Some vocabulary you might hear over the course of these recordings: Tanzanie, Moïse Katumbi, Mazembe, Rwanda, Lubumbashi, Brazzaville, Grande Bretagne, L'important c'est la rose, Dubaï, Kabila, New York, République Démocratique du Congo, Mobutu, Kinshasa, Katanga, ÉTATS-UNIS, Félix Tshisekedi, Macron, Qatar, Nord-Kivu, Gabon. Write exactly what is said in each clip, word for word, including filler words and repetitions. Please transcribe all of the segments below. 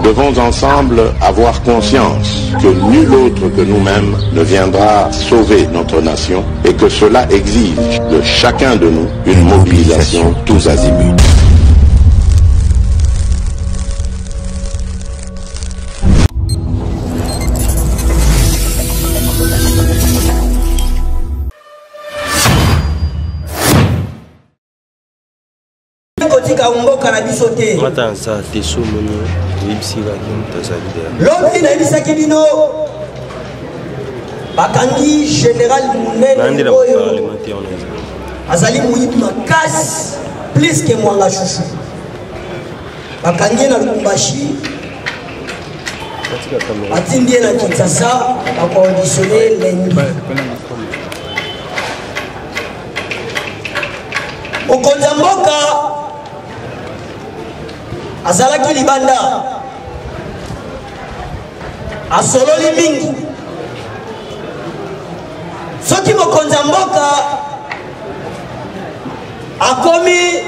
Nous devons ensemble avoir conscience que nul autre que nous-mêmes ne viendra sauver notre nation et que cela exige de chacun de nous une mobilisation tous azimuts. Plus que moi la chouchou. Bakangi na Lubumbashi, Atindi na Kinshasa, a conditionné lundi. Au Konzamboka, Azalaki Libanda, Asololi Mingi. Soki mo Konzamboka, Akomi,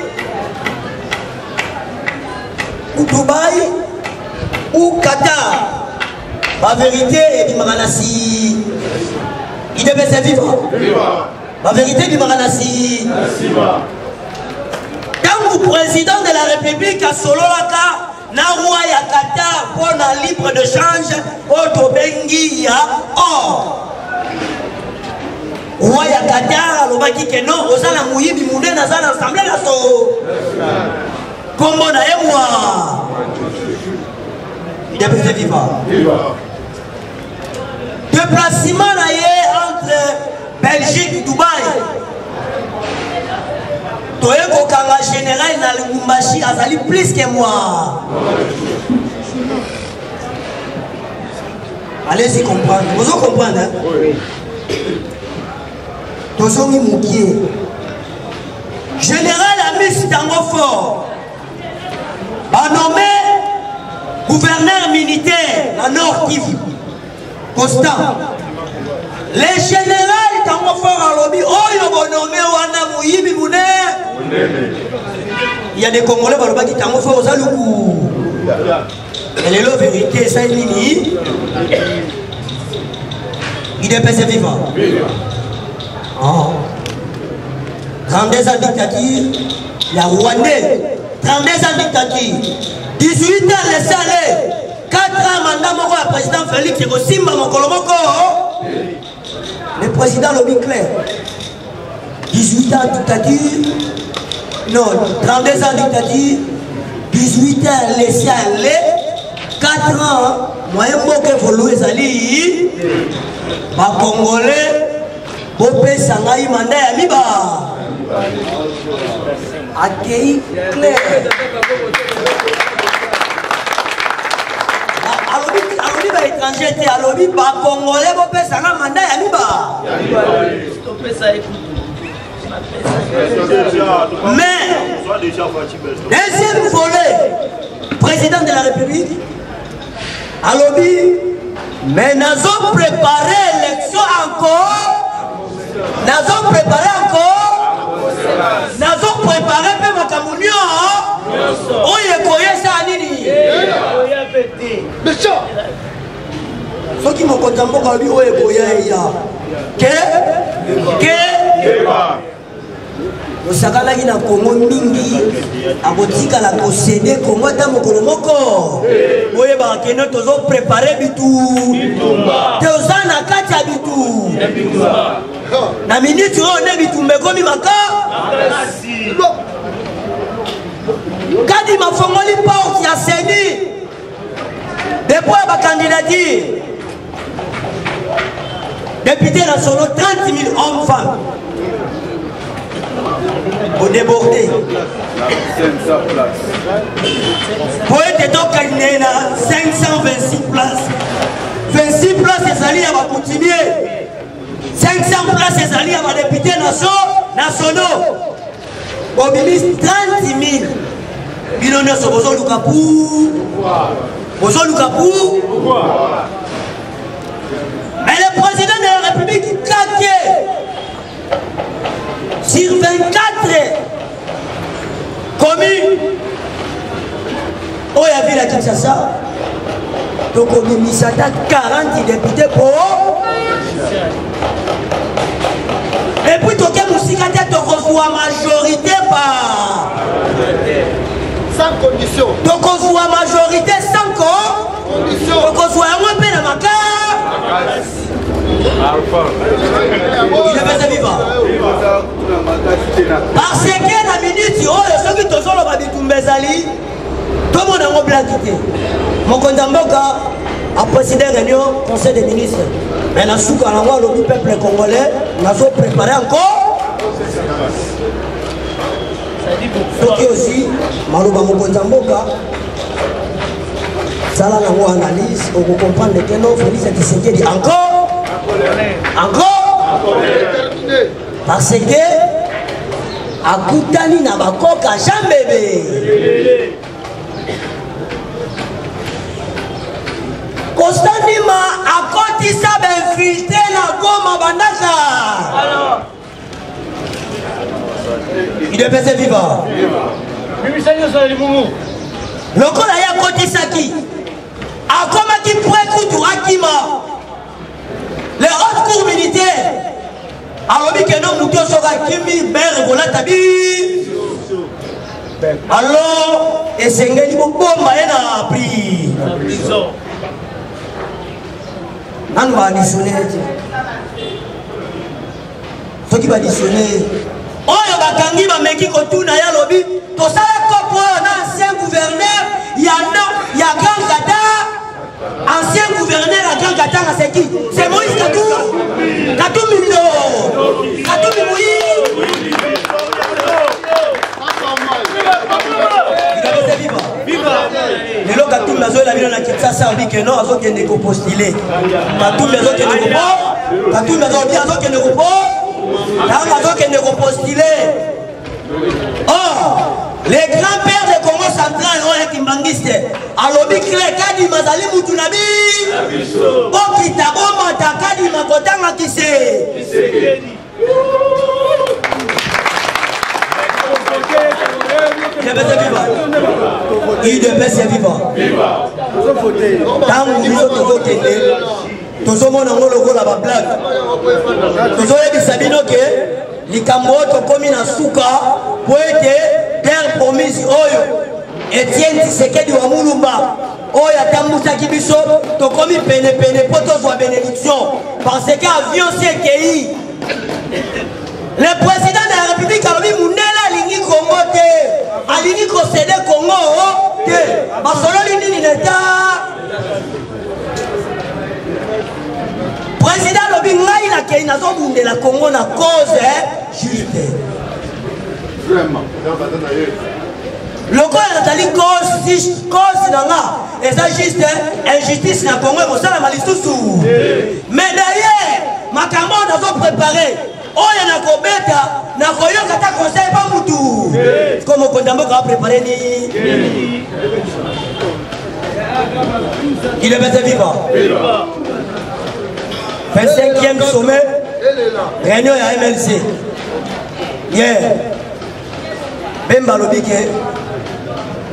ou Dubaï, ou Qatar. Ma vérité est du Maranasi. Il devait se vivre. Ma vérité est du Maranasi. Quand vous président de la République à Sololaka, na roi ya Qatar pour la libre de change, auto bengi ya or. Roi ya Qatar, le baki que non, aux ala mouyibi moudé na zan assemblée la so. Comment na yewa? Il devait se vivre. Déplacement na yé entre Belgique et Dubaï. Toi, le général dans le Lubumbashi a sali plus que moi. Allez-y comprendre. Vous comprenez, hein? Oui. Général Amis Tango Fort a nommé gouverneur militaire à Nord-Kivu. Constant. Les généraux Tango Fort à Lobby, oh, ils ont nommé Wana Mouyibi Mouné. Il y a des Congolais qui Tango Fort aux Aloukou. Elle est la vérité, ça il dit. Il est passé vivant. Oh. trente-deux ans de dictature, la Rwandais, trente-deux ans de dictature, dix-huit ans les salés, quatre ans mandat moko à président Félix Tshisekedi mon Kolomoko. Le président lobby clair. dix-huit ans de dictature, non, trente-deux ans de dictature, dix-huit ans les salés, quatre ans, moi je vous louer Zali, pas Congolais. Bopé Sangaï Mandé Amiba. Accueilli clair. Alobi va étranger, Alobi va Congolais, Bopé Sangaï Mandé Amiba. Mais, deuxième volet, président de la République, Alobi, mais nous avons préparé l'élection encore. Nous avons préparé encore. Nous avons préparé même à Camounion. On y est couru ça à Nini. Mais ça, ceux qui m'ont content pour qu'on lui ait couru hier. Que, que, le Sakala qui n'a pas mon mingi, à Botika la possédé, comme moi dans mon colomoko. Oui, bah, que nous avons préparé du tout. Deux ans à Katia du tout. La minute où on est bitumbe comme il m'a dit. Quand il m'a formé les portes, il a cédé. Depuis ma candidature, député national, trente mille hommes femmes. Au débordé. Pour être donc candidat, il a cinq cent vingt-six places. vingt-six places, c'est allé à ma continuer. cinq cents places, c'est allé à ma députée nationaux. Au ministre, trente mille. Il en a sur Bozo Lukapou. Bozo Lukapou. Mais le président de la République claquait sur vingt-quatre communes. Oh, il y avait la Kinshasa. Donc on a quarante députés pour... Et puis tu as majorité par... Sans condition. Donc on voit majorité sans condition. Donc on voit un peu dans ma carte. Il est passé vivant. Parce que la minute, il y a ceux qui te sont là, tout le monde a un blanc quitté. Mon condamnant a présidé une réunion du Conseil des ministres. Mais la soupe à l'envoi du peuple congolais, nous avons préparé encore. Ce qui aussi, Malouba Mokondamboka, ça là, on analyse, on comprend de quel nom Félix Tshisekedi encore. Encore parce que à Koutani n'a pas encore qu'à jamais Constantima a côté ça ben filtré la gomme à banana. Il est passé vivant. Le col a côté ça qui a comme qui prend tout à qui m'a. Les hautes cours militaires, alors que nous nous sommes ben alors et c'est un prix. Nous additionner. Ceux qui vont additionner. Oh, il y a des gens qui lobby. Tout ça, il y a un ancien gouverneur, il y a un grand Qatar. Ancien gouverneur à Grande Bretagne, c'est qui? C'est Moïse Katumbi. Katumbi Katumbi Katumbi Il a Katumbi la ville à Kinshasa, dit que non, il y a des postulés. Katumbi a dit que Katumbi a dit que non, il y a des postulés. Or, les grands-pères de Congo central ont été bangistes. Alors, les Kadi Mazali Moutunabi, Okitabo Matakadi Makotanga qui c'est. Il devait se vivre. Il devait se vivre. Tant que nous avons voté, nous avons la blague. Nous avons dit que les Cambodges ont commis un souka pour être. Terre promise, Oyo, Etienne Tshisekedi wa Mulumba, Oya Tamoussa Kibiso, Tokomi Pene Pene, Potos wa bénédiction, parce qu'avion C K I, le président de la République a mis Mounela Lini Congo, a Lini Kosede Congo, parce que l'Union l'État, président de la République, il a mis la Congo na cause juste. Le corps est allé cause, cause dans la, et ça juste injustice dans le Congo, et ça la malice tout sous. Mais derrière, ma camarade nous a préparé. On est dans le bêta, dans le royaume qui a conseillé pas pour tout. Comme on condamne qu'on a préparé ni. Il est bien vivant. vingt-cinquième sommet, réunion à M L C. Hier. Même balobi que,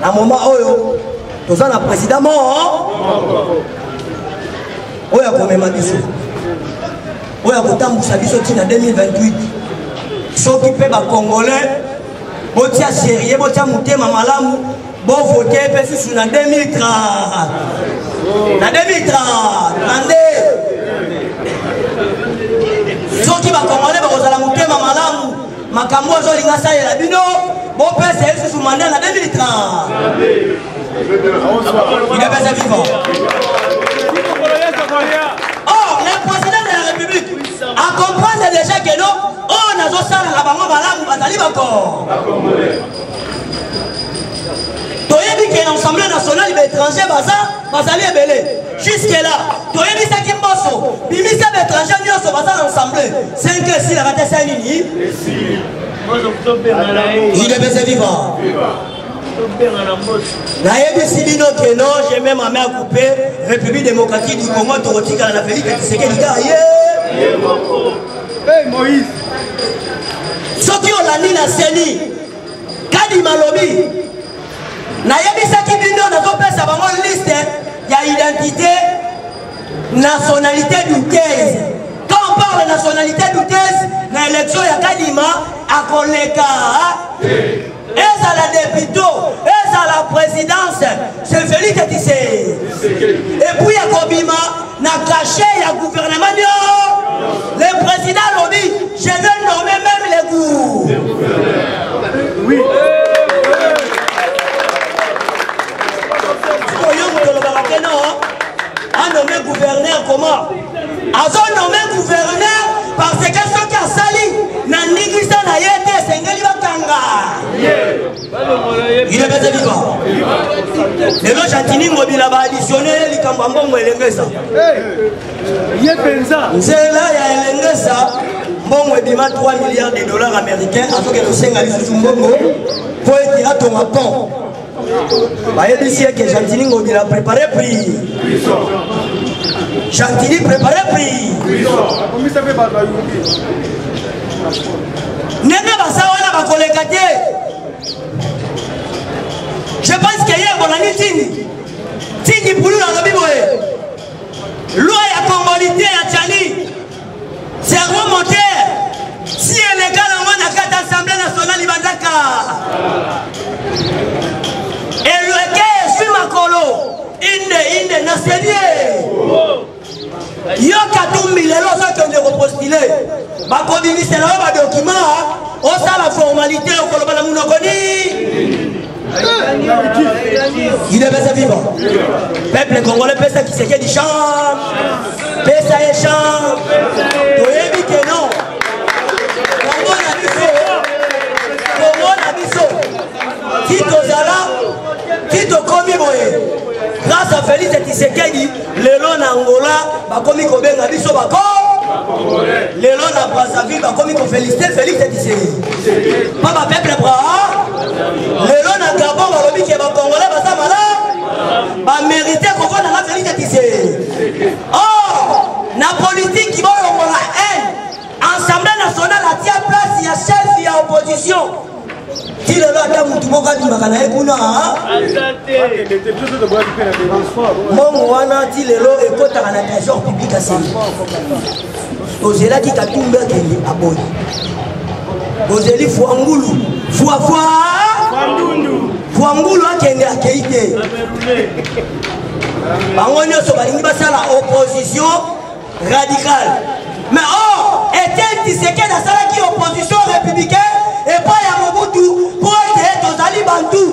à un moment où tous en a président mort, où il y a combien d'abisso, où il y a autant d'abisso qui en deux mille vingt-huit, ceux qui paient les Congolais, vont tirer sérieux, vont tirer monter mamalam, vont voter parce que en deux mille trente, en deux mille trente, attendez, ceux qui vont Congolais vont tirer monter mamalam, ma camoufle sur l'ingassa et la bino. Mon père, c'est sous mandat en deux mille trente. Il est passé vivant. Or, le président de la République a compris déjà que nous, on a besoin de la banque, on a besoin de la banque. Tu as dit que l'Assemblée nationale et l'étranger, Bazali est belé. Jusque-là, tu as dit que Kimbosso, Bimisa et l'étranger, nous sommes dans l'Assemblée. cinq et six, la raté Saint-Lini. Il est bien vivant. Naïe Sibino Keno, j'ai même ma mère coupée, République démocratique du Congo, Torotika, la Félix, c'est quel gars? Eh Moïse! Ceux qui ont la Nina Seni, Kadi Malobi, Naïe Sakibino, dans son pays, ça va en liste, il y a identité. nationalité douteuse. Quand on parle de nationalité douteuse, dans l'élection, il y a Kalima, à Koleka. Et à la députée, et à la présidence, c'est Félix Tshisekedi. Et puis, à Kobima, n'a caché le gouvernement. Le président l'a dit, je vais nommer même les goûts. Oui. A nommé gouverneur comment? A nommé gouverneur parce que ceux qui ont sali n'ont ni glissé n'a été sengeli batanga. Il est basé vivant. Les gens Chatini mobila va additionner les cambambons et les ngesa. Il est pensa. C'est là il y a les ngesa. Bon, on démarre trois milliards de dollars américains à ce que le Sénégal sous Mbongo pour être à ton rapport. Ici que Gentini a préparé prix. Gentini préparé prix. Je pense qu'il y a un Tini. Tini pour nous dans le Bible. Loi à commodité à Tchani. C'est remonté. Si elle est galamment à quatre assemblées nationales, il va d'accord. Et le cas sur ma colo, il n'est il n'est n'a série. Yo Katumbi les lois sont de repostuler. Ma communauté c'est là ma document. On sait la formalité au colo la monogoni. Il est bien vivant. Peuple congolais pèse qui c'est qui chante. Pèse à échange. Tu es bien non. Comment la biso? Comment la biso? Qui t'osala? Qui te commis grâce à Félix Tshisekedi, les lois d'Angola, va commis comme un abisso bako, les lois de Brazzaville, va commis comme Félix Tshisekedi. Pas ma peuple bras, les lois de Gabon, va commis comme un Congolais, va s'amalade, va mériter qu'on voit dans la Félix Tshisekedi. Or, la politique qui va au la haine, l'Assemblée nationale a tient place, il y a chef, il y a opposition. Il est là, tout le monde a dit, mon wana dit, le lot est contre la nation publique à Sénégal. Osez la dit, t'as tout le monde à Boy. Osez les Fouangoulou, Fouafoua, Fouangoulou a qu'elle est à Kéité. On est sur la opposition radicale. Mais oh, est-elle qui c'est qu'elle a ça qui est opposition républicaine? Et pas y a Mobutu pour être Tozali Bantou,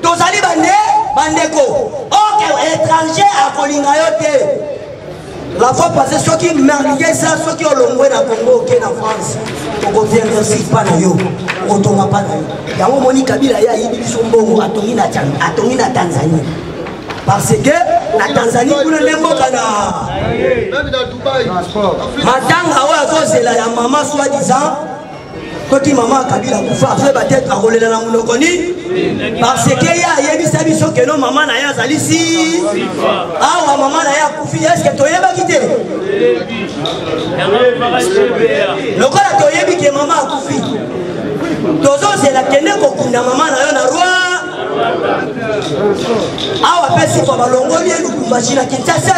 Tozali Bandé, Bandeko. Or, étranger à Kolingayote. La fois passée, ceux qui marquaient ça, ceux qui ont l'ongoué dans le Congo, qui est en France, on ne vient pas de yo, on ne tombe pas de yo. Il y a un Moni Kabila, il y a eu son bon, à Tongi na Tanzanie. Parce que la Tanzanie, vous ne l'aimez pas. Même dans Dubaï. Attends, c'est la maman soi-disant. Quand maman Kabila vous fait la tête à rouler dans la monoconi, parce qu'il y a des services que nos mamans n'aient pas ici. Ah, maman n'a pas est-ce que tu as quitté? Le corps a dit que maman a coupé. Tous c'est la Kenya qu'on a maman n'a pas roi. Ah, après si tu vas l'envoyer, nous imaginons Kinshasa.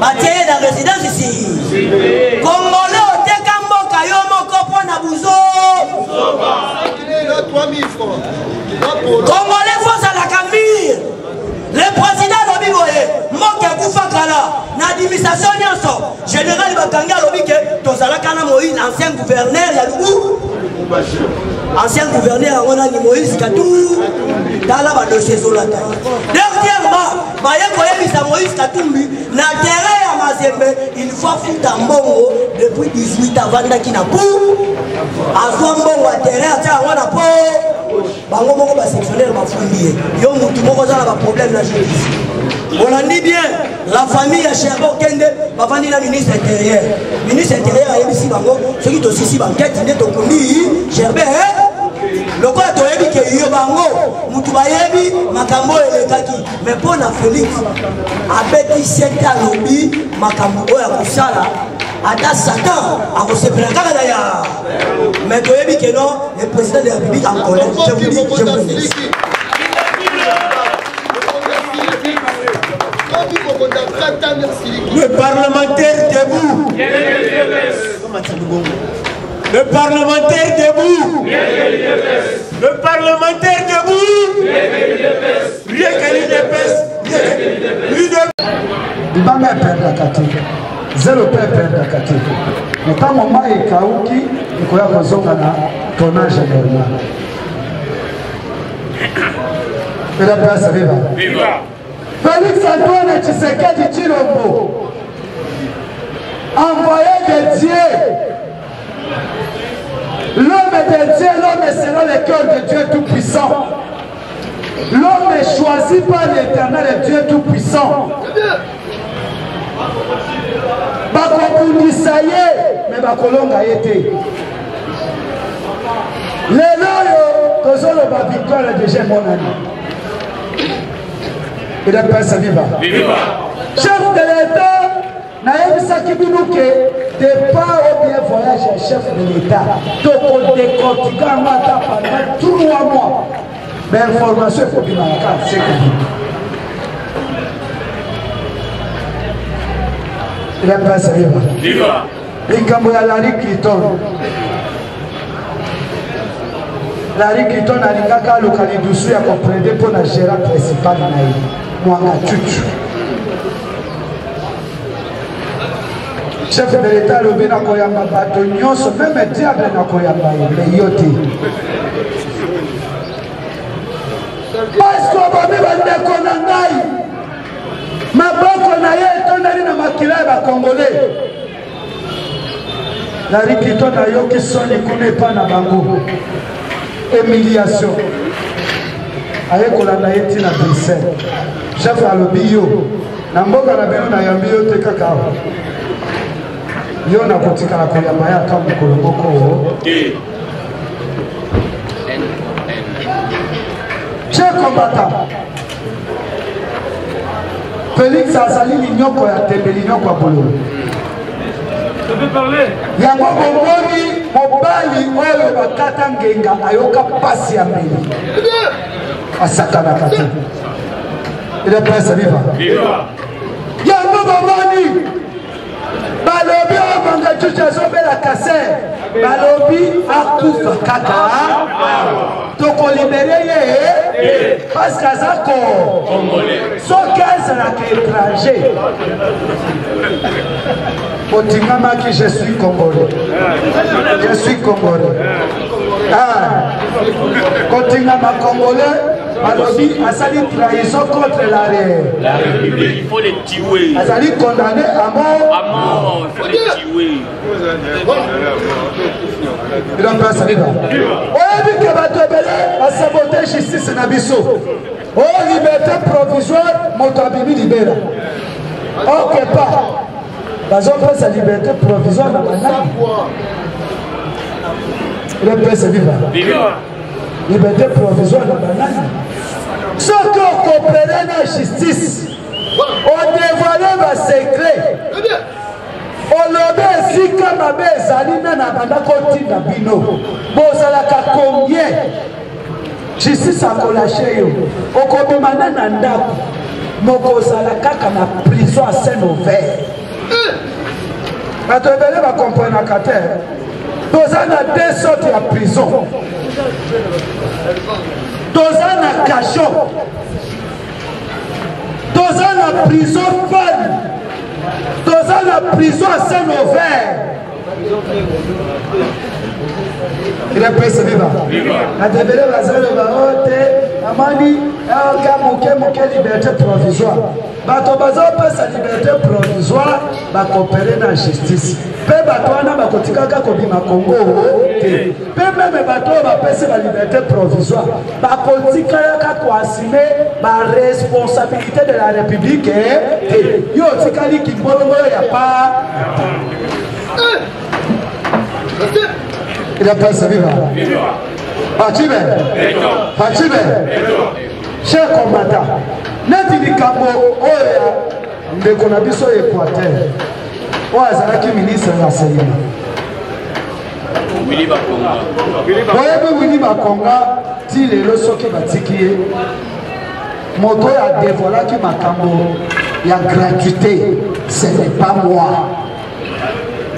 Bâtir la résidence ici. Congolais. Congolais face à la Camille, le président Lobi Boye, Moke Koufakala, l'administration Nyanso, général Bakanga Lobi que Tozala Kana Moïse, ancien gouverneur, Yadou, ancien gouverneur, on a dit Moïse Katou, dans la dossier sur la terre. Dernièrement, Bayekoye Moïse Katumbi, l'intérêt à Mazembe, il faut foutre en Bongo depuis dix-huit ans, Vanda Kinapou. Azombo waterea cha wana po bango moko ba sectionnaire ba fundie yo mutu moko za ba problème la justice on a dit bien la famille ya Cherbo Kende ba vandi na ministre intérieur ministre intérieur ayebi si bango ce qui to sisi ba quête nde to komi Cherbe loko to yebi ke yo bango mutu ba yebi makambo elekaki mais pona Félix abeti seta lobi makambo oya kusala Ada Satan a recevé la carte d'ailleurs. Mais tu as dit que non, le président de la République en colère. Je vous dis, je vous dis. Le parlementaire debout. Le parlementaire debout. Le parlementaire debout. Rien que l'U D P S. Il va même perdre la catégorie. Zéro peut perdre la catégorie. Mais quand mon mari est Kaouki, il faut avoir ton âge à Bernard. Mais la place, viva. Viva. Félix Antoine Tshisekedi Tshilombo, envoyé de Dieu, l'homme de Dieu, l'homme est selon le cœur de Dieu Tout-Puissant. L'homme est choisi par l'Éternel et Dieu Tout-Puissant. Bakobundisa ye, mais bakolonga yete. Les loyaux, que sont le victoire de Dieu, mon ami. Et la paix, ça viva. Chef de l'État, Naïm Sakibilouke, départ au bien voyage à chef de l'État. Donc, on décortique un matin pendant trois mois. Mais l'information, il faut bien la carte, c'est que vous. Et la paix, ça viva. Viva. L'incamboya Larry Clinton. Larry Clinton a dit que le Kalidoussou a compris pour la gérant principale de Naïm. Chef de l'État, le Bénin Koyamba Batonion, se fait mettre à Bénin Koyamba, le Yoti. Parce qu'on va vivre dans Konangaï. Ma banque on a eu, on a eu dans ma kila, ma Congolais. La Rikito n'a eu qui sonne, il ne connaît pas dans Bango. Humiliation. Avec on a eu dans Bruxelles. Chef à l'obio, n'importe la belle n'a yambio te cacao. Yo n'a pas de cacao, mais à quand on le boco. Chef combattant. Félix Azali l'ignoko et Tembé l'ignoko à Bolo. Je peux parler. Yango Bongoni, Mobali, Oyo, Bakatangenga, Ayoka Passi à Méli. À Satanakati. Il est prêt, ça viva. Viva. Il y a un moment donné. Balobi a vendu tout ce qu'on fait la cassette. Balobi a tout fait Qatar. Donc on libère parce qu'à ça qu'on cent quinze ans étrangers. Au Tingama qui je suis congolais. Je suis congolais. Ah. Continue ma congolais. Balobi a sali trahison contre la République. Il faut les tuer. A sali condamné à mort. À mort, il faut les tuer. Il en passe à l'État. On a dit que Batobele a saboté justice Nabiso. Oh, liberté provisoire, Moutabibi libère. Ok, pas. Parce qu'on passe à liberté provisoire dans la Nabiso. Il en passe à l'État. Liberté provisoire dans la Nabiso. Ce qu'on comprenait la justice, on dévoilait le secret. On le met si comme la maison, on a la côté de la bino. Bon, ça l'a combien? Justice a collâché. On compte maintenant un dame. Mon cause à la caca, la prison à Saint-Ouvert. Quand on va comprendre la Qatar, on a deux sortes de prison. Dozan à cachot, Dozan à prison folle, Dozan à prison à Saint-Ouvert. Il a pris ce vivant. La débelle va se lever. Amani, Kamuke, Muke, liberté provisoire. Batobazo passe sa liberté provisoire, va coopérer dans la justice. Peuple Batoana va continuer à combattre le Congo. Peuple Batoana va passer la liberté provisoire. Va continuer à assumer la responsabilité de la République. Yo, c'est quand il y a pas. Il a pas sa vie. Fatime. Fatime. Cher combattant. Nati di Kambo, Oya, Ndekonabiso Équateur. Oya Zalaki ministre de l'enseignement. Willy Bakonga. Voyez-vous Willy Bakonga, dit les leçons qui m'a tiqué. Moto a dévoilé qui m'a Kambo. il y a gratuité, ce n'est pas moi.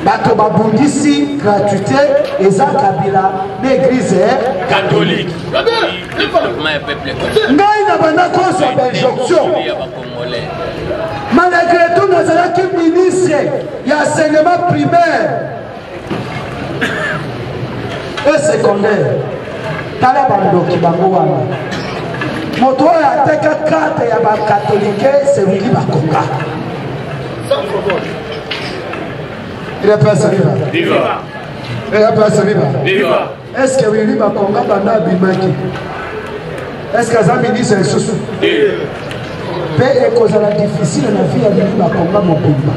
Bato babundisi gratuité et ça Kabila l'église catholique. Malgré tout, nous avons qui ministre, il y a enseignement primaire et secondaire. Talabando qui bangouana. Mon toit a été quatre et à catholique, c'est lui qui va conga. Sans problème. Il est passé vivant. Il est passé vivant. Est-ce que lui va conga pendant Bimaki? Est-ce que ça ministre est sous? Parce que c'est difficile dans la vie de vivre à mon combat.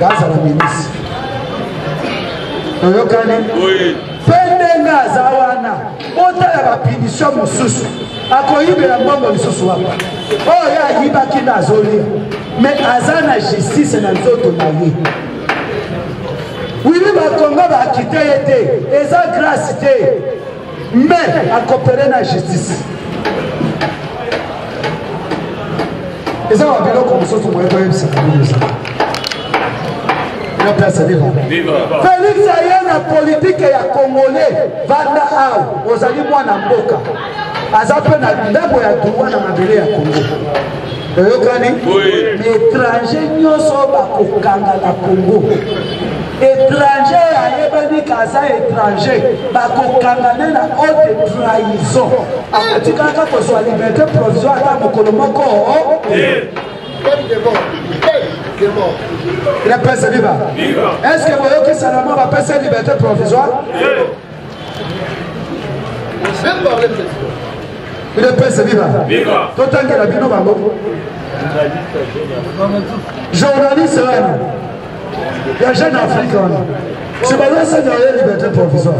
Grâce à la ministre. Oui. Pendant Zawana, on a la punition mon sous. A quoi il la bombe mon sous? Oh, il y a Iba qui n'a zolé. Mais Azana justice n'a zolé. Oui, le combat va quitter et et ça grâce mais à coopérer la justice. Et ça va bien comme ça, pour être ça. La place est vivante. Félix Aïe, la politique est congolais. Vanda Aou, aux alliés, moi, dans le Boka. Azapé, dans le Boka, dans le Congo. L'étranger, nous sommes au Congo. Étranger, il y a des cas étrangers, il y a haute trahison. Après, tu as quand on soit liberté provisoire, dans le Colombo. La presse est viva. Est-ce que vous voyez que Salomon va passer liberté provisoire? La presse est viva. Tout le temps que la vie nous va beaucoup. Journaliste, il y a des jeunes africains. C'est pas là, c'est la liberté provisoire.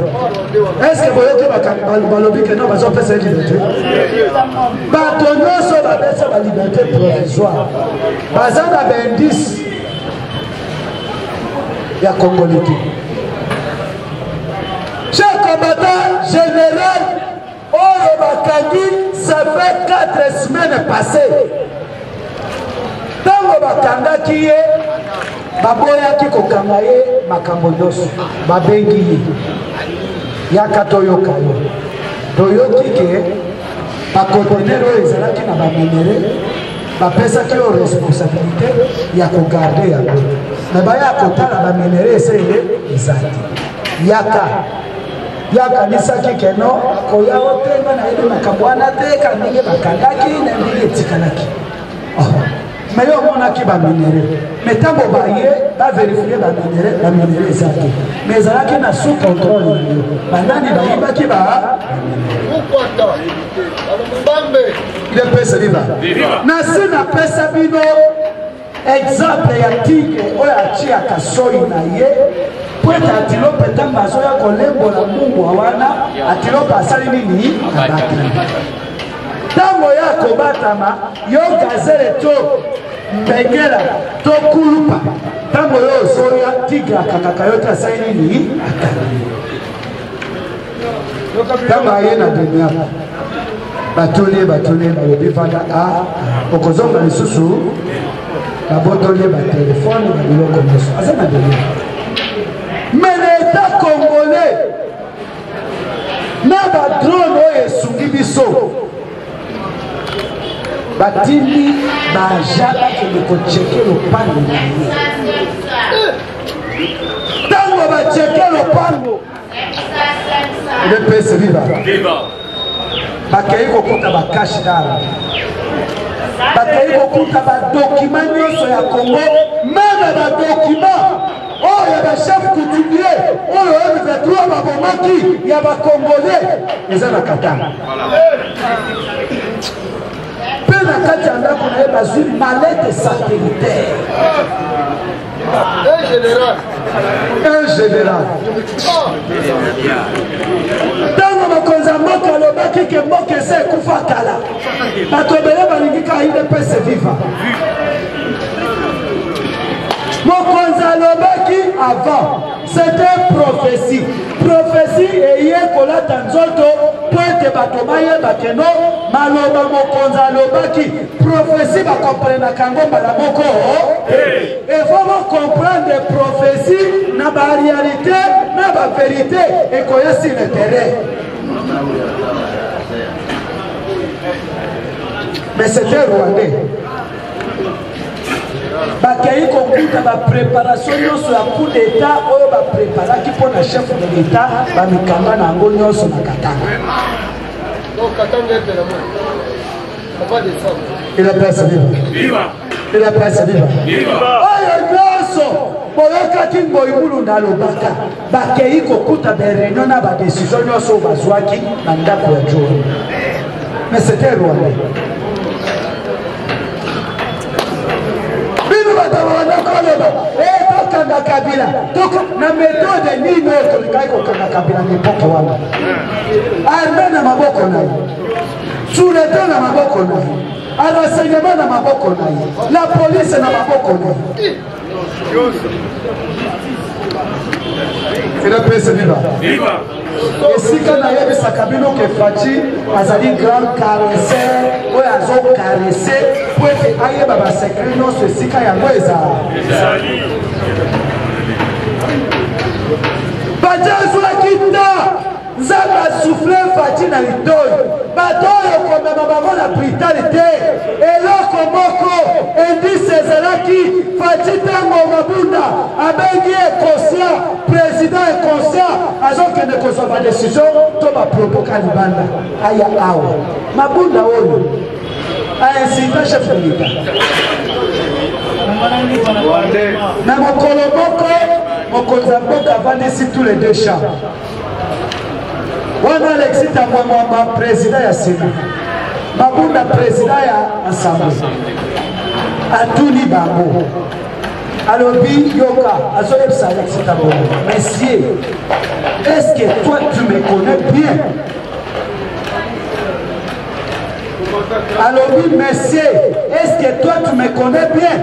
Est-ce que vous voyez que le lobby que nous avons fait cette liberté? Maintenant, ça va être la liberté provisoire. Parce qu'on avait un indice. Il y a Congolais. Chaque combattant général, au Bakangui, ça fait quatre semaines passées. Tant que Bakanga qui est. Baboya qui kokangaye makambodos babengi yakatoyoka toyoki ke bakontenero ezalaki na baminere bapesaki yo responsabilité ya kogarde yango me baya kotala baminere esele ezali yaka yakanisaki keno koya otenga na ele makambo wana te kandenge bakangaki na ndenge etikalaki. Mais on a qui va minéré. Mais tant qu'on va vérifier la minéré, ça. Mais ça qui n'a sous contrôle. Maintenant, il va qui va. Il est pressé vivant. Nassim a pressé vivant. Exemple, il y a tigre, il y a tigre, il y a soye, il y a poète, il y a pétan, il y a soye, il y a moumou, il y a tiro, il y a Tamoya kobatama yo gazele to pengela to kulupa tamoyo soya tigra kakaka yo ta saini ni tamoya na dunia batole batole baobi fanda a okozonga lisusu babotole ba telefone na biloko nyonso azana dunia mene ta congolais na ba drone oyo esungi biso Batimi bajaba que nous pouvons checker le panneau. Tant qu'on va checker le panneau, le pays se viva. Bakayi kokuta ba cash d'argent. Bakayi kokuta ba document nyonso ya Congo, même ba document. Oh, il y a des chefs coutumiers. Oh, il y a des trois babomaki. Il y a des Congolais. Ils sont à Qatar. Peu la Katianda qu'on avait basé une mallette satellitaire. Un général. Un général. Dans le Conzamo, Kalobaki, qui est mort, qui s'est Koufakala. La Tobele, Balingika, il ne peut se vivre. Mokonzalobaki avant, c'était prophétie. Prophétie et hier, qu'on a dans Zoto, pointe Batomaye, Bakeno, maloba mokonza alobaki prophétie va comprendre kangomba la boko et faut comprendre prophétie na ba réalité na ba vérité et koya sur le terrain. Mais c'était rwandais. Bakayi kokuta ba préparation nyonso ya coup d'état oyo ba prépara ki pona chef de l'état ba mikanga na ngo nyonso na Katanga. Donc Katanga est la main. On va descendre. Et la place vive. Vive. Et la place vive. Vive. Oyo nyonso boyoka ki boyulu na lobaka. Bakayi kokuta ba réunion na ba décision nyonso bazwaki na ndako ya jour. Mais c'était rwandais. La police n'a pas connu. C'est la paix, c'est viva. Et si quand on a eu sa cabine, on est fatigué, on a dit grand caresseur, on a caressé, pour être aïe, baba, secret, non, ceci, quand il y a moi, ça. Zaba soufflé fatina l'idole. Batoyo comme maman la brutalité. Et là comme Moko, indice Zelaki, Fatita Momabunda, Abengi conscient, président est conscient, alors que ne conçoit pas de décision, Toma provoca l'Ibanda. Aya Awa. Mabunda Olu. A ainsi, un chef de l'État. Mais mon Kolomoko, mon Kozabok a vanessé tous les deux chats. On a l'exit à moi, mon président à Sénat. Ma bonne président à Assemblée. À tout Libano. Alors, Yoka, à Zoé, ça l'exit à moi. Messieurs, est-ce que toi tu me connais bien? Alors, messieurs, est-ce que toi tu me connais bien?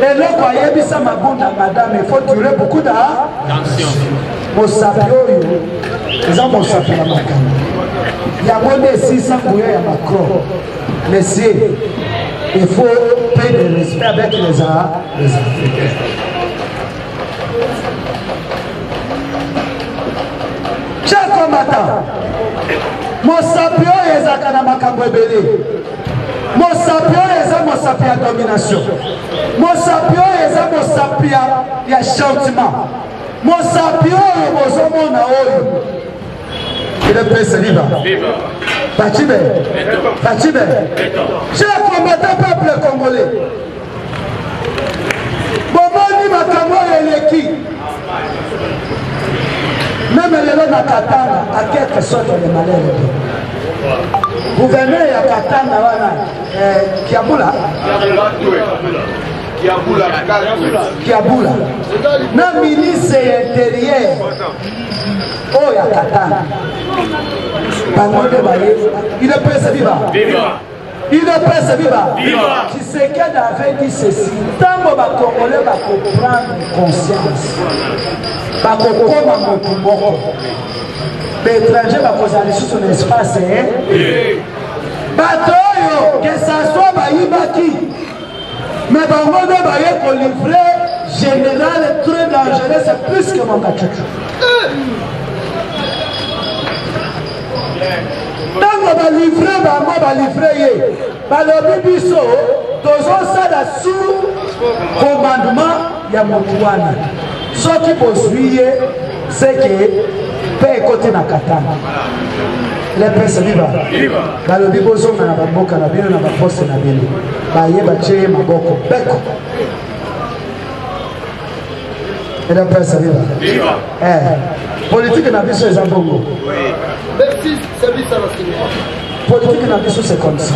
Et là, quand il y a ça, ma bonne madame, il faut durer beaucoup d'attention. Mon sapio, ils ont mon sapio à ma carte. Il y a moins de six cents bouillons à Macron. Messieurs, il faut payer le respect avec les Africains. Chers combattants, mon sapio est à Macambouébélé. Mon sapio est à mon sapio à domination. Mon sapio est à mon sapio à chantiment. Mon sapio est mon sapio na oyo. Il est pressé libre. Bachibé. Bachibé. Chers combattants, peuple congolais. Bomoni makambo eleki. Même les gens à Katanga, à quelque sorte de malheur. Gouverneur ya Katanga wana eh Kiabula Kiabula Kiabula na ministre intérieur oh ya Katanga il est pressé viva viva il est pressé viva viva Tshisekedi avait dit ceci tant ba Congolais va comprendre conscience ba kokoma mokumoko. L'étranger va poser son espace. Batoyo, que ça soit Baïbaki. Mais dans mon débat, pour livrer, général très dangereux, c'est plus que mon bateau. Dans mon livrer, dans mon livrer, dans le bibiso, dans ça, la sous commandement, il y a mon douane. Ce qui poursuit, c'est que. Côté na Katanga. Les personnes vivent. Dans le bibozo, on a la boca, la ville, on a la force, la ville. Baye, bache, ma boko, beko. Et les personnes vivent. Politique n'a vu sur les abongos. Politique n'a vu sur c'est comme ça.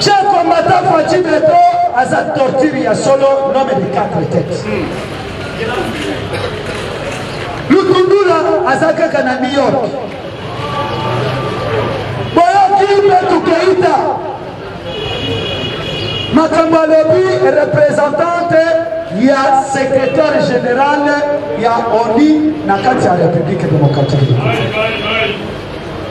J'ai combattant Fatih Beto à sa torture, il y a solo, nommé de quatre têtes. Lukundula azaka kana New York. Boyoki Betu Keita. Makambalebi représentante ya secrétaire général ya O N U na kati ya République Démocratique.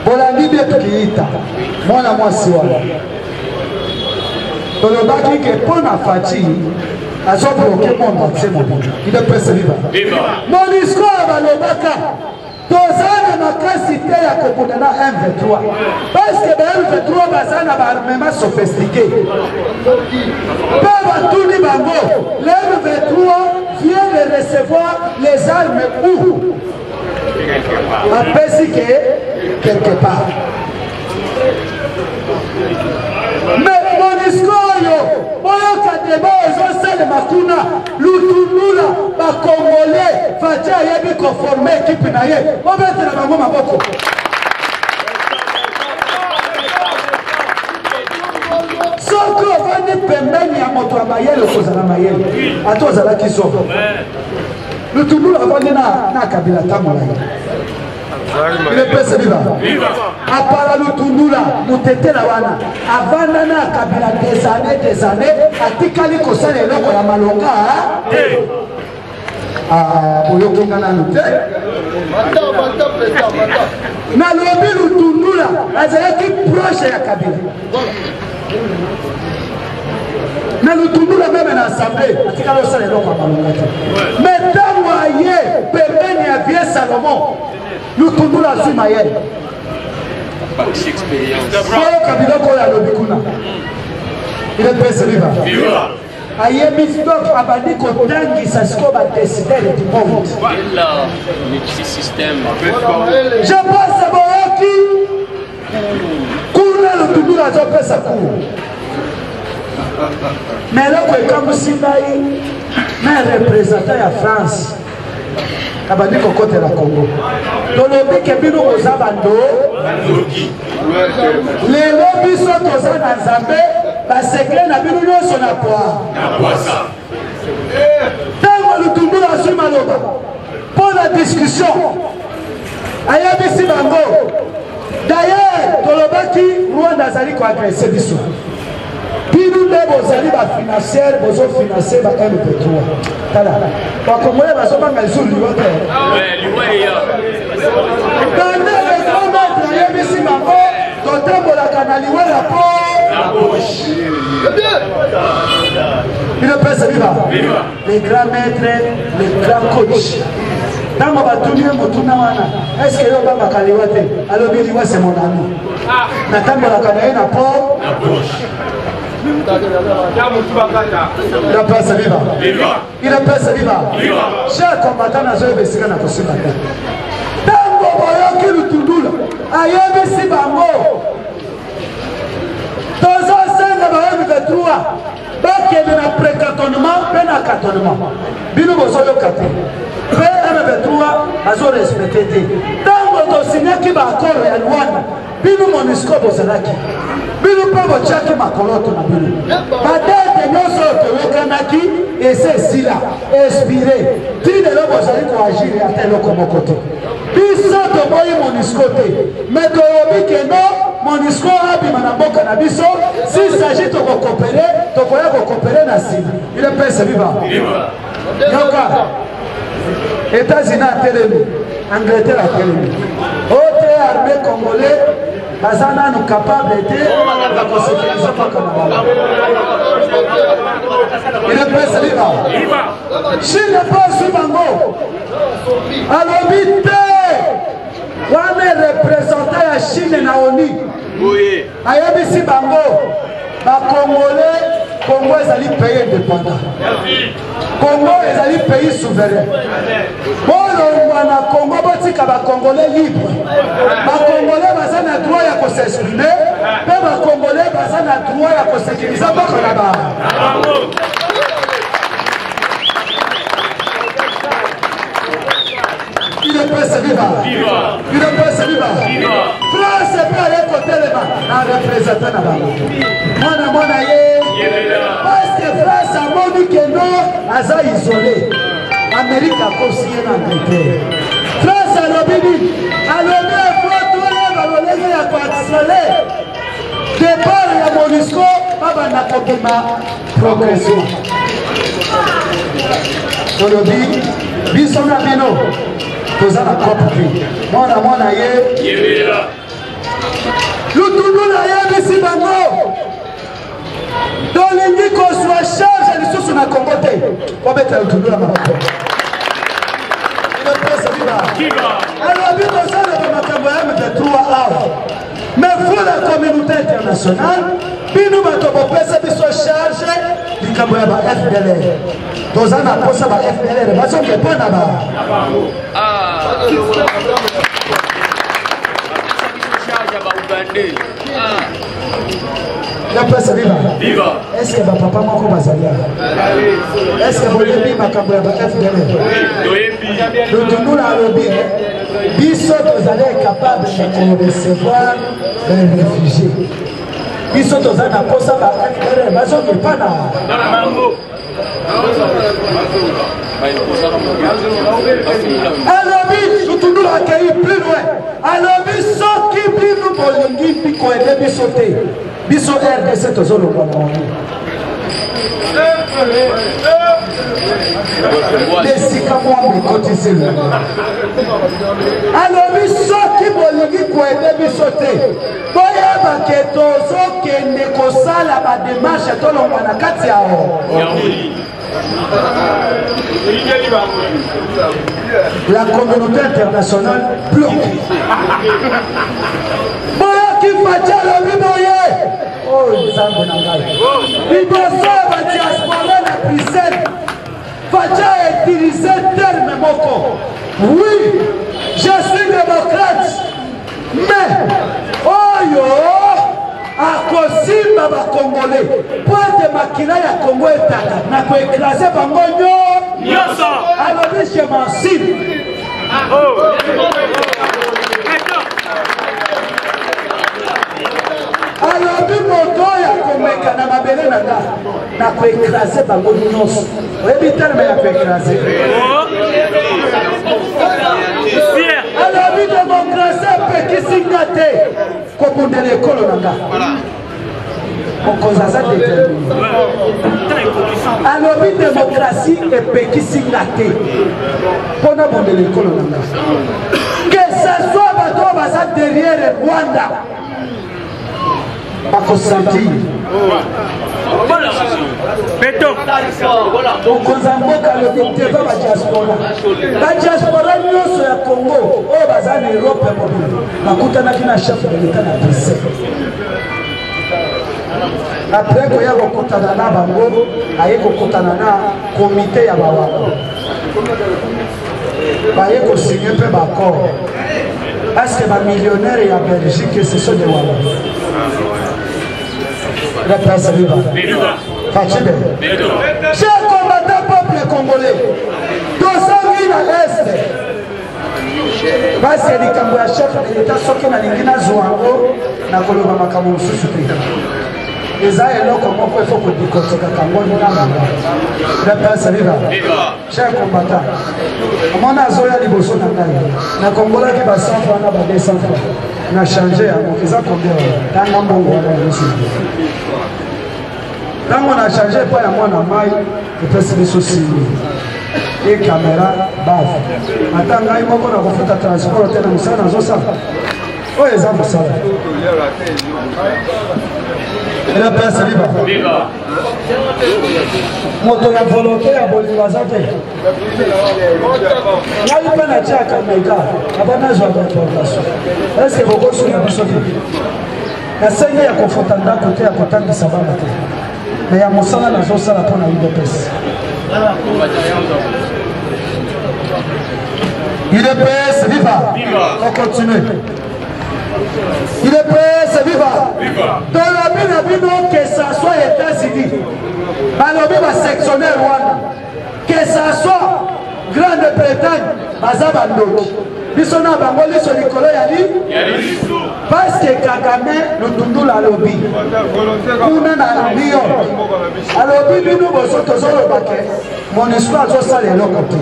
M vingt-trois vient de recevoir les armes où à Pesike, quelque part. Mais Monisco, le Touboul avant na Kabila Tamola. Le pèse viva. À part le Touboul, nous t'étions là. Avant na Kabila des années, des années, à Tikali Kosan et l'autre à Malonga. Ah, pour le Kongananoute. Na lobby le Touboul, elle est qui proche de la Kabila. Mais nous tout la même assemblée. Mais dans moyen, Pépé et Avier Salomon, nous tout la sous maïe. Il est pressé vivant. Aïe, Mistop, Abadi, Kotan, qui s'ascope à décider du monde. Voilà, multisystème. Je pense à Boraki. Courant le tout la joie, ça court. Mais là, comme si un représentant à France, à Bandi Kokote la Congo. Dans le but que nous avons abandonné, les lobbies sont aux Anzambé, la secret n'a plus nous son apport. Tant que nous tournons à ce maloba, pour la discussion, Ayabi Sibango, d'ailleurs, dans le bâti, Rwanda Zali quoi agresser du soir. Puis nous devons aller à financer, nous devons financer la canne de pétrole. Parce que moi, je ne sais pas si je suis là. Je ne sais pas si je les grands maîtres, les grands coachs. Est-ce que alors c'est mon ami. Il a pas sa viva. Il a pas sa viva. Chaque combattant a joué le Bessigan à tous les matins. Tango Boyoki Lutundoula, Ayebe Sibango, deux mille cinq à deux mille trois, Baki est dans le pré-cantonnement, pré-cantonnement. Bino Bozoyo Katé. Pré-cantonnement, Azo respecté. Tango Dossinia qui va encore à Luanda, Bino Monisco Bozalaki. Bilu pas votre chacun ma colotte n'a plus. Peut-être que nous autres, le Kanaki, et c'est là, inspiré. Dis de l'homme, vous allez agir et atteindre comme au côté. Puis ça, de moi, mon iscoté. Mais de l'homme, que non, mon iscoté, madame Bocanabiso, s'il s'agit de vous coopérer, de vous coopérer dans la cible. Il est pressé vivant. États-Unis à Télémi, Angleterre à Télémi. Autre armée congolais. Bazana nous capable d'aider. Il est pressé vivant. Chine n'est pas sous Bango. Alors, vite, on est représenté à Chine et Naoni. Oui. Ayabisi Bango, les Congolais, Congo est allé payer indépendant. Congo est allé payer souverain. Bon, on Congo, petit Congolais libre. Les Congolais, ils ont droit à s'exprimer. Mais les Congolais, ils ont droit à sécuriser. Il est pressé vivant. Il est pressé vivant. France est pas à côté de moi. Un représentant là-bas. Moi, je m'en parce que France a montré que non, elle a isolé. Amérique a consigné l'Angleterre. France a l'obéi. A l'obéi, il faut tout le départ à Monisco, avant d'apporter ma progression. Je l'obéi. Bisson à Bino. Tous à la propre vie. Mon amour, naïe. Mais vous, la communauté internationale, nous sommes chargés du F D L R. Nous sommes F D L R, nous sommes pas là-bas. La place viva. Viva. Est-ce que papa m'a compris? Est-ce que vous avez ma caméra? Nous devons la robiner. Biso, vous allez être capable de recevoir les réfugiés. Biso, vous allez apporter ça par F D L. Mais on ne peut pas là. Alors, nous devons accueillir plus loin. Alors, biso qui vit nous pour le guide, puis qu'on est bien sauté. Biso R D C tozo le comprendre. Alors biso qui bolingi ko aider biso te. Boya ba ke tozo ke ne ko sala ba démarche to lo na kati ya o. La communauté internationale bloque. Boya qui va dire le boyer. Oh, il s'en va dans la vie. Il va diaspora la prison. Va utiliser terme moko. Oui, je suis démocrate. Mais, oh yo, à cause de Congolais, point de maquina ya Congo etala, na ko écraser bango yo. Yosa. Alors, je m'en signe. Oh. Alors, du moto, il y a comme un canama belé nada. N'a pas écrasé par mon nom. Évitez, mais il a fait écraser. Alors, du démocratie, un petit signaté. Comme on est l'école, on a. On cause à ça déterminé. Alors, du démocratie, un petit signaté. Pour nous, on est l'école, on a. Que ce soit, on va ça derrière Rwanda. Pas qu'on sentit. Voilà. Béton. Donc, on a le député dans la diaspora. La diaspora, nous sommes au Congo. Oh, Bazan, l'Europe est populaire. La Koutana qui n'a chef de l'État n'a pas fait. Après, il y a le Koutanana Bango, il y a le Koutanana Comité Yabawa. Il y a le signé peu d'accord. Parce que ma millionnaire est en Belgique, c'est ce de Walla. La place viva. Chers combattants, peuple congolais, deux cents mille à l'Est. Parce que les Cambouais chefs de l'État sont qui n'ont pas joué en haut, n'a pas le même Cambouais sous-soutenu. Les aéros, comment il faut que tu construis un Cambouais dans la main. La place viva. Chers combattants, on a zoé à l'Ibosso dans la main. La Congolais qui va cent francs, on a deux cents francs. On a changé à mon présent combien dans un bon quand on a changé, pas à moi, on a maille, on peut se dissocier. Et caméra, baf. Maintenant, là, il m'a fait un transport, on a fait un salle, on a fait un oh, les enfants, ça. Et la place, elle est là. Moto la volonté à Bolivazate. Là, il peut la tchèque à Maïka. Avant, je vais avoir une plantation. Est-ce que vous recevez un souvenir? La scène est à Confotanda, côté à Cotan de Savamate. Mais il y a mon salaire dans son salaire pour la vie de peste. Il est peste, viva. On continue. Il est peste, viva. Dans la vie, la vie, non, que ça soit États-Unis. Alors, il va sectionner Rwanda. Que ça soit Grande Bretagne, Brazzaville. Ils sont là, ils sont Nicolas Yali. Parce que Kagame, nous tournons la lobby. Nous sommes à New York. Alors, nous sommes tous au baquet. Mon espoir, c'est ça, les locaux.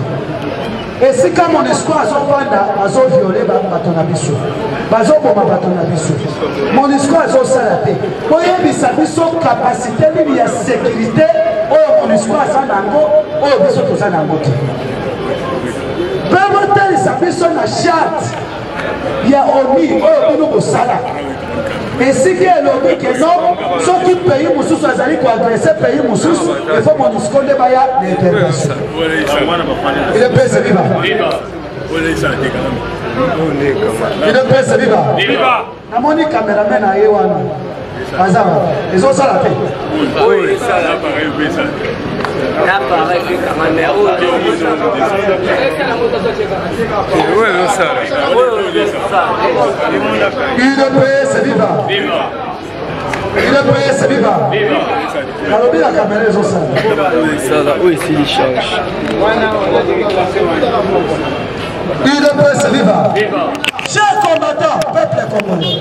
Et si quand mon espoir, c'est ça, ils ont violé Baton Abissou. Ils ont bombé Baton Abissou. Mon espoir, c'est ça, la paix. Vous voyez, ils sont capacité, il y a sécurité. Oh, mon espoir, c'est ça, Nango. Oh, ils sont tous à Nango. Vraiment, ils s'appellent sur la charte. Il y a Omi, oh, il y a ainsi que le que non, ceux qui payent Moussous, les alliés qui agressent, payent Moussous, il faut mon discours de Baya, les interventions. Il est pèse viva. Il est pèse viva. Viva. La monnaie caméraman à Ewana. Bazama, ils ont ça la paix. Oui, ça l'appareil, oui, ça. Chers combattants, peuple congolais.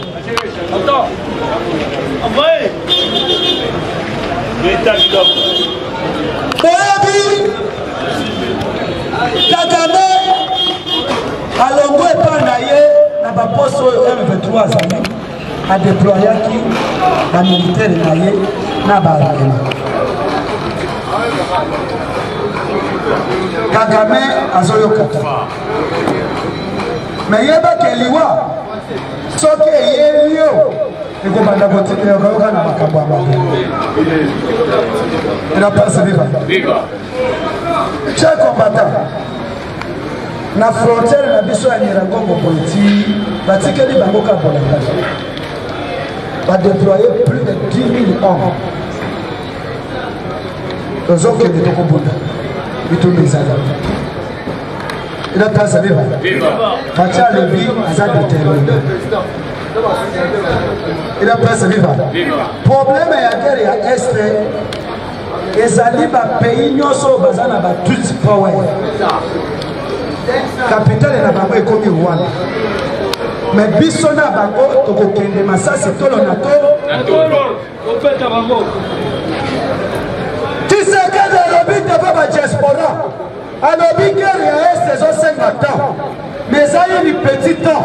Envoyez l'État du Nord. Boyabi, Kagame, Alongo et Panaye, n'a pas posé M vingt-trois années à déployer qui, la militaire et Naye, n'a pas arrêté. Kagame a Zoyo Qatar. Mais il n'y a pas que l'I W A, ce qui est lié. Et comme on a voté, on n'a pas de combat. Chaque combattant, la frontière de la mission à l'Irango politique, va tirer les banques pour la place. Va déployer plus de dix mille hommes. Les hommes qui étaient au bout, ils tombent les adultes. Il a pas de combat. Macha Levi, Azad est terminé. Il a presse viva. Problème est à guerre et à est. Les alliés pays n'y sont pas en bas tout power. Capitale est là-bas et comme Rwanda. Mais Bissona Bango, Tokokende Massa, c'est tout le NATO. Tu sais que le lobby de Baba Diaspora, à lobby guerre et à est, c'est cinquante ans. Mais ça y est, petit temps.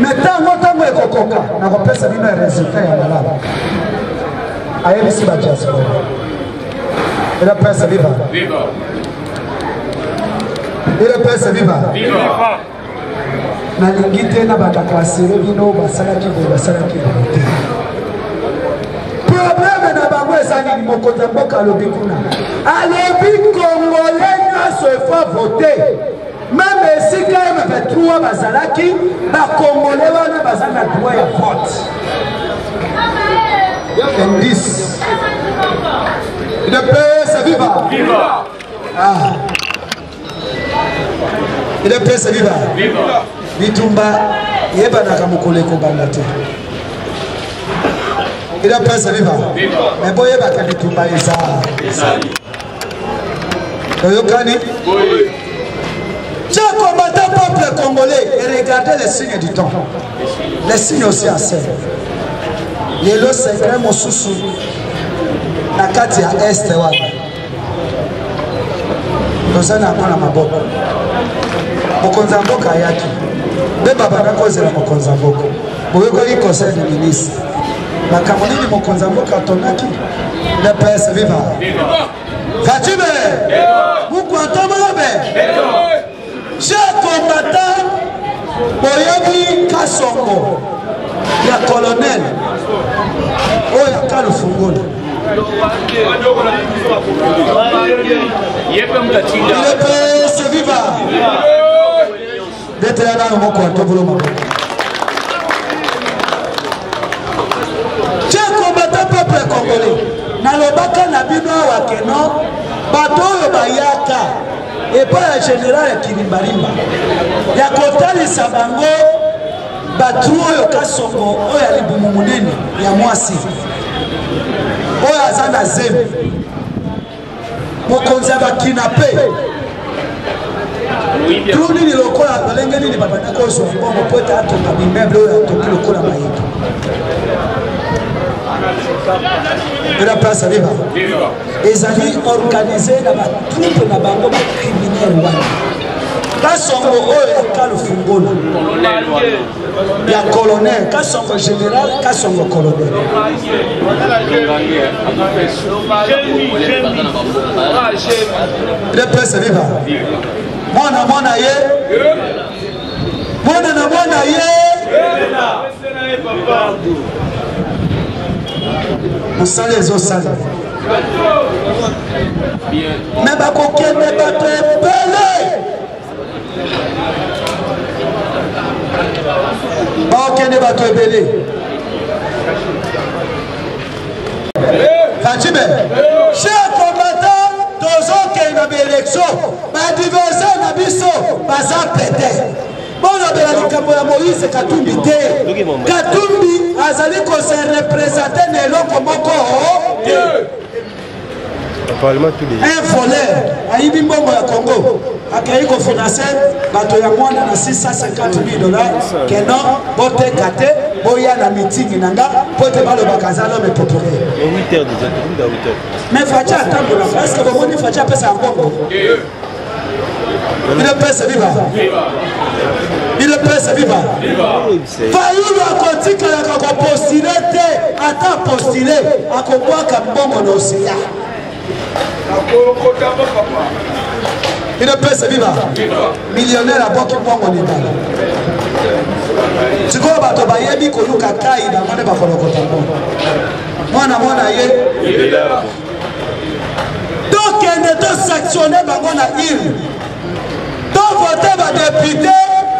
Maintenant, on a un coca. On a repéré un résultat. Il y a un résultat. Il a un résultat. Il a un résultat. Il a un résultat. Il a un résultat. Il a un résultat. Il a un Même si quand il fait trois Bazalaki, les Congolais ont besoin d'un droit à vote. Indice. Il est pèse vivant. Vivant. Ah. Il est pèse vivant. Vivant. Bitumba, il est pas dans le Congolais combattant. Il est pèse vivant. Vivant. Mais bon, il est pas dans le Bitumba, il est ça. Il est ça. Oui. Chaque combattant peuple congolais et regardez les signes du temps. Les signes aussi à serre. Les lots secrets mon sous-sous. La carte à est. Nous allons apprendre à ma boca. Mokonzamboko ayaki. Mais Baba n'a causé la Mokonzamboko. Vous voyez le conseil du ministre. La Cameroun de Mokonzamboko a tourné qui le P S vivant. Fatime vous comptez mon chaque combattant, Boyabi Kassongo, le colonel, Oyaka le Fungola. Il peut se vivre. D'être là dans le monde, on te voulait ma boîte. Chaque combattant, peuple congolais, dans le bac à la Bible, bateau le Bayaka. Et pas la générale qui Kirimbarimba. Il y a Kotali Sabango, Batrou Yokasongo, Oya Libumoumounene, il y a Moissi. Oya Zanazem. Mokonza va kidnapper. Tout le monde est encore à la langue de Babanako, sauf qu'on peut être à tout le monde, tout le coup la maïque. De la place à Viva. Les amis organisés dans la troupe dans Bango criminel. Quand son roi est à l'Ofungola, il y a colonel, quand son général, quand son colonel. De la place à Viva. Mon amour, mon aïe. Mon amour, mon aïe. Mosala ezosala. Mais bakokende bato ebele. Bakokende bato ebele. Katibe. Chaque combattant tozokenda belékso, ba diverser na biso bazapete. Bon, la Moïse Katumbi, Katumbi, Azali, qu'on s'est représenté, mais l'on comme encore. Un voleur, Aïbimbo, Congo, a créé qu'on fait la scène, Batoya Mouana, six cent cinquante mille dollars, Kenon, Bote Kate, Boya la meeting, Nanga, Bote Balo Bakazalo, mais Popore. huit heures déjà, huit heures. Mais Fatia attend de la place, que vous voyez, Fatia pèse un bon. Il ne peut se vivre. Il ne peut se vivre. Fayoulou a continué à postuler, à ta postuler, à comprendre qu'un bon océan. Il ne peut se vivre. Millionnaire à Boki Bongo Nidal. Tu crois que tu as dit que tu as dit que tu as dit que tu as dit donc, il ne doit sanctionner la île. Donc, votez ma députée,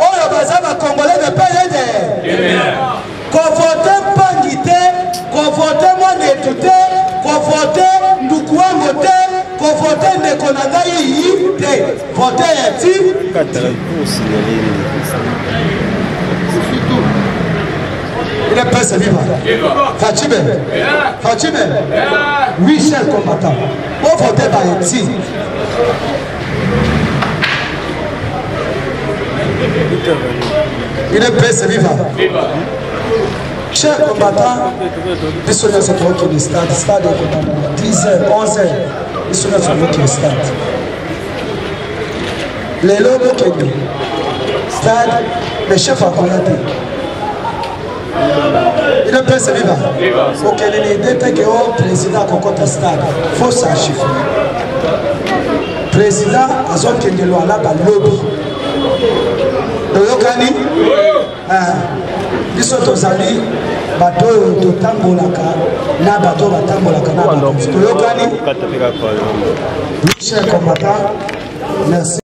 on le bazar va congolais de P L D. Qu'on vote Pandité, qu'on vote Monétouté, qu'on vote Noukouangoté, qu'on vote Nekonagaïité, votez un type. Il est pas se vivre. Fatime, Fatime, oui, cher combattant, on vote un type. Il ne peut se vivre. Chers combattants, ils sont dans ce qui est stade, stade dix heures, onze heures, ils sont dans ce qui est stade. Les lots de Kenya, stade, les chefs à combattre. Il ne peut se vivre. Ok, les députés au président à stade, il faut s'archiver. Président, à son qui est loin là, le lobby. Doyokani, ils sont aux alliés, bateau de Tambolaka, la bateau de Tambolaka, la bateau de Tambolaka. Doyokani, chers combattants, merci.